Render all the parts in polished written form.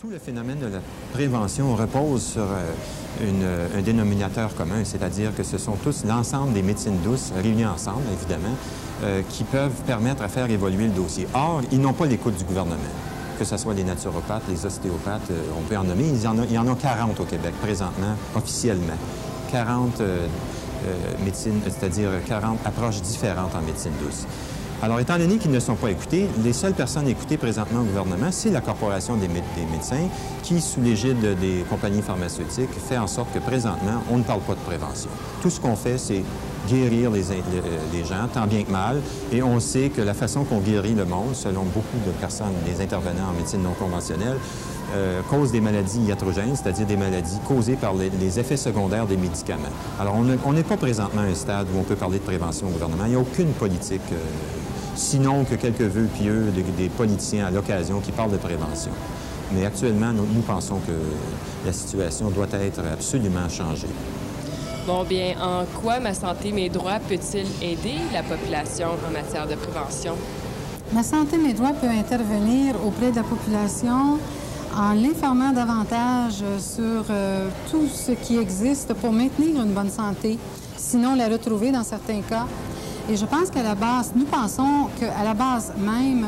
Tout le phénomène de la prévention repose sur un dénominateur commun, c'est-à-dire que ce sont tous l'ensemble des médecines douces, réunies ensemble, évidemment, qui peuvent permettre à faire évoluer le dossier. Or, ils n'ont pas l'écoute du gouvernement, que ce soit les naturopathes, les ostéopathes, on peut en nommer. Il y en a 40 au Québec, présentement, officiellement. 40 médecines, c'est-à-dire 40 approches différentes en médecine douce. Alors, étant donné qu'ils ne sont pas écoutés, les seules personnes écoutées présentement au gouvernement, c'est la Corporation des médecins qui, sous l'égide des compagnies pharmaceutiques, fait en sorte que présentement, on ne parle pas de prévention. Tout ce qu'on fait, c'est guérir les gens, tant bien que mal, et on sait que la façon qu'on guérit le monde, selon beaucoup de personnes, des intervenants en médecine non conventionnelle, cause des maladies iatrogènes, c'est-à-dire des maladies causées par les effets secondaires des médicaments. Alors, on n'est pas présentement à un stade où on peut parler de prévention au gouvernement. Il n'y a aucune politique... sinon que quelques vœux pieux des politiciens à l'occasion qui parlent de prévention. Mais actuellement, nous pensons que la situation doit être absolument changée. Bon, bien, en quoi Ma Santé, Mes Droits peut-il aider la population en matière de prévention? Ma Santé, Mes Droits peut intervenir auprès de la population en l'informant davantage sur tout ce qui existe pour maintenir une bonne santé, sinon la retrouver dans certains cas. Et je pense qu'à la base, nous pensons qu'à la base même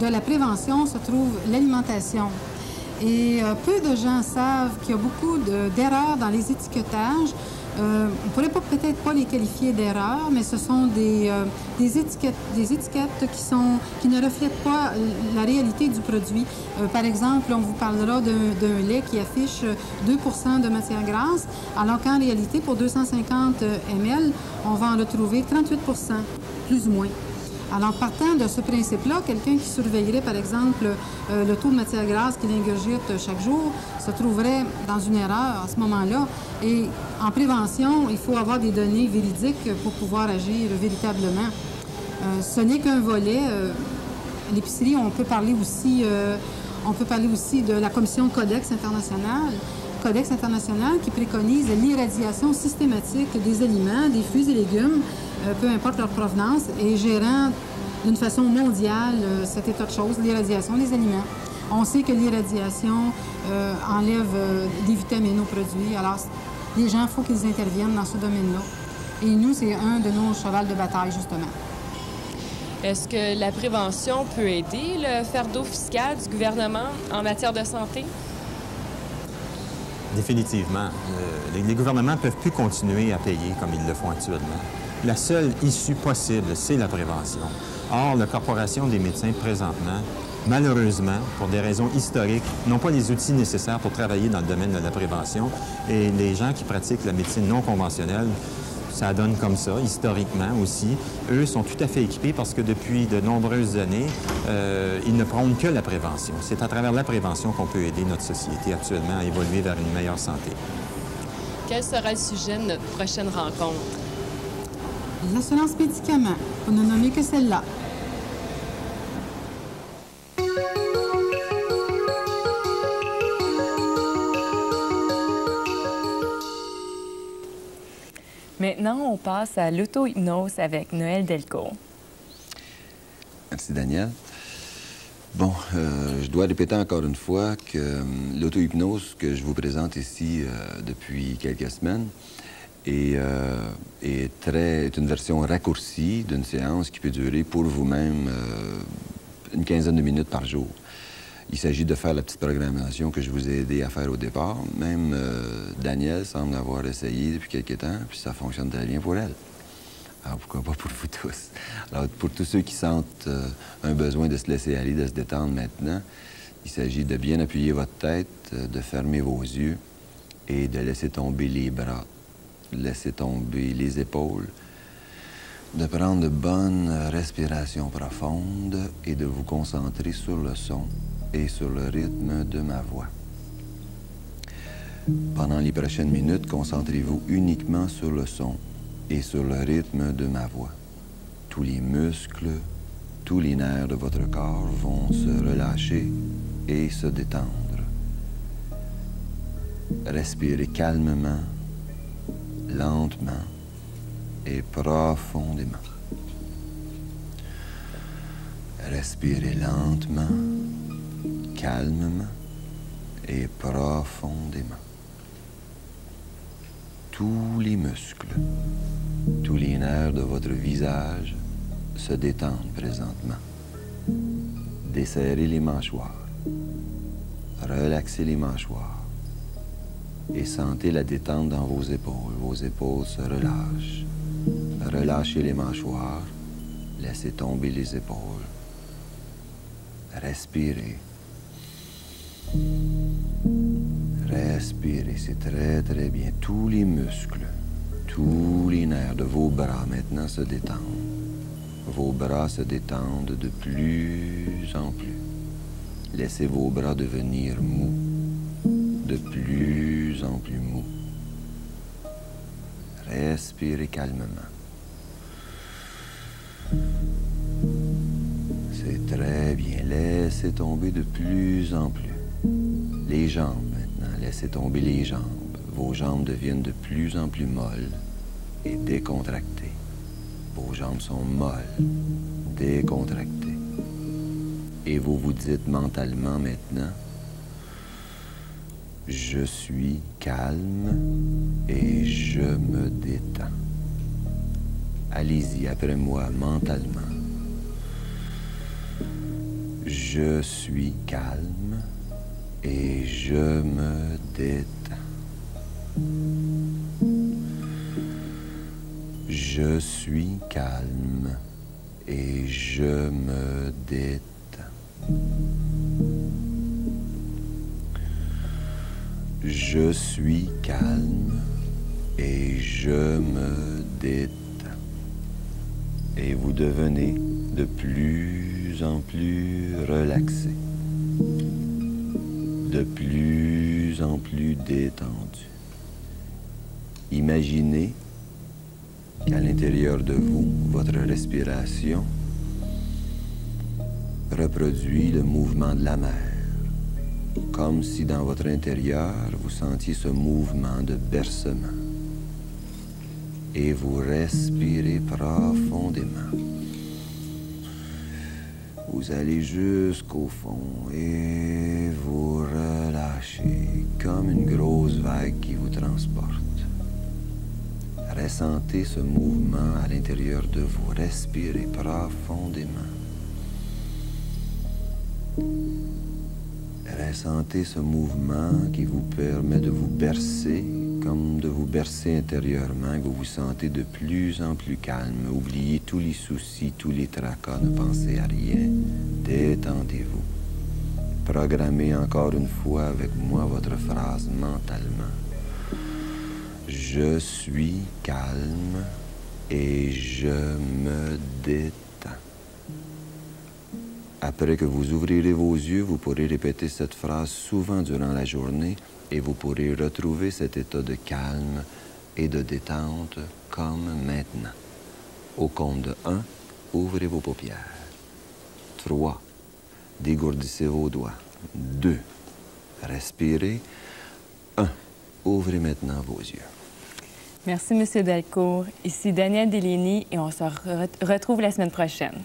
de la prévention se trouve l'alimentation. Et peu de gens savent qu'il y a beaucoup d'erreurs dans les étiquetages. On ne pourrait peut-être pas les qualifier d'erreurs, mais ce sont des étiquettes qui ne reflètent pas la réalité du produit. Par exemple, on vous parlera d'un lait qui affiche 2 % de matière grasse, alors qu'en réalité, pour 250 ml, on va en retrouver 38 %, plus ou moins. Alors, partant de ce principe-là, quelqu'un qui surveillerait, par exemple, le taux de matière grasse qu'il ingurgite chaque jour se trouverait dans une erreur à ce moment-là. Et en prévention, il faut avoir des données véridiques pour pouvoir agir véritablement. Ce n'est qu'un volet. À l'épicerie, on peut parler aussi de la commission Codex internationale. Codex international qui préconise l'irradiation systématique des aliments, des fruits et légumes, peu importe leur provenance, et gérant d'une façon mondiale cet état de choses, l'irradiation des aliments. On sait que l'irradiation enlève des vitamines aux produits, alors les gens, il faut qu'ils interviennent dans ce domaine-là. Et nous, c'est un de nos chevals de bataille, justement. Est-ce que la prévention peut aider le fardeau fiscal du gouvernement en matière de santé? Définitivement. Les gouvernements ne peuvent plus continuer à payer comme ils le font actuellement. La seule issue possible, c'est la prévention. Or, la Corporation des médecins, présentement, malheureusement, pour des raisons historiques, n'ont pas les outils nécessaires pour travailler dans le domaine de la prévention. Et les gens qui pratiquent la médecine non conventionnelle, ça donne comme ça, historiquement aussi. Eux sont tout à fait équipés parce que depuis de nombreuses années, ils ne prônent que la prévention. C'est à travers la prévention qu'on peut aider notre société actuellement à évoluer vers une meilleure santé. Quel sera le sujet de notre prochaine rencontre? L'assurance médicaments, pour ne nommer que celle-là. Maintenant, on passe à l'auto-hypnose avec Noël Delcourt. Merci, Danielle. Bon, je dois répéter encore une fois que l'auto-hypnose que je vous présente ici depuis quelques semaines est une version raccourcie d'une séance qui peut durer pour vous-même une quinzaine de minutes par jour. Il s'agit de faire la petite programmation que je vous ai aidé à faire au départ. Même Danielle semble avoir essayé depuis quelques temps, puis ça fonctionne très bien pour elle. Alors, pourquoi pas pour vous tous? Alors, pour tous ceux qui sentent un besoin de se laisser aller, de se détendre maintenant, il s'agit de bien appuyer votre tête, de fermer vos yeux et de laisser tomber les bras, laisser tomber les épaules, de prendre de bonnes respirations profondes et de vous concentrer sur le son et sur le rythme de ma voix. Pendant les prochaines minutes, concentrez-vous uniquement sur le son et sur le rythme de ma voix. Tous les muscles, tous les nerfs de votre corps vont se relâcher et se détendre. Respirez calmement, lentement et profondément. Respirez lentement, calmement et profondément. Tous les muscles, tous les nerfs de votre visage se détendent présentement. Desserrez les mâchoires, relaxez les mâchoires et sentez la détente dans vos épaules. Vos épaules se relâchent. Relâchez les mâchoires, laissez tomber les épaules. Respirez. Respirez, c'est très, très bien. Tous les muscles, tous les nerfs de vos bras maintenant se détendent. Vos bras se détendent de plus en plus. Laissez vos bras devenir mous, de plus en plus mous. Respirez calmement. C'est très bien. Laissez tomber de plus en plus. Les jambes maintenant. Laissez tomber les jambes. Vos jambes deviennent de plus en plus molles et décontractées. Vos jambes sont molles, décontractées. Et vous vous dites mentalement maintenant, je suis calme et je me détends. Allez-y après moi mentalement. Je suis calme et je me détends. Je suis calme et je me détends. Je suis calme et je me détends. Et vous devenez de plus en plus relaxé, de plus en plus détendu. Imaginez qu'à l'intérieur de vous, votre respiration reproduit le mouvement de la mer. Comme si dans votre intérieur, vous sentiez ce mouvement de bercement. Et vous respirez profondément. Vous allez jusqu'au fond et vous relâchez comme une grosse vague qui vous transporte. Ressentez ce mouvement à l'intérieur de vous. Respirez profondément. Ressentez ce mouvement qui vous permet de vous bercer, comme de vous bercer intérieurement, et vous vous sentez de plus en plus calme. Oubliez tous les soucis, tous les tracas, ne pensez à rien. Détendez-vous. Programmez encore une fois avec moi votre phrase mentalement. Je suis calme et je me détends. Après que vous ouvrirez vos yeux, vous pourrez répéter cette phrase souvent durant la journée et vous pourrez retrouver cet état de calme et de détente comme maintenant. Au compte de 1, ouvrez vos paupières. 3, dégourdissez vos doigts. 2, respirez. 1, ouvrez maintenant vos yeux. Merci, M. Delcourt. Ici Danielle Deligny et on se retrouve la semaine prochaine.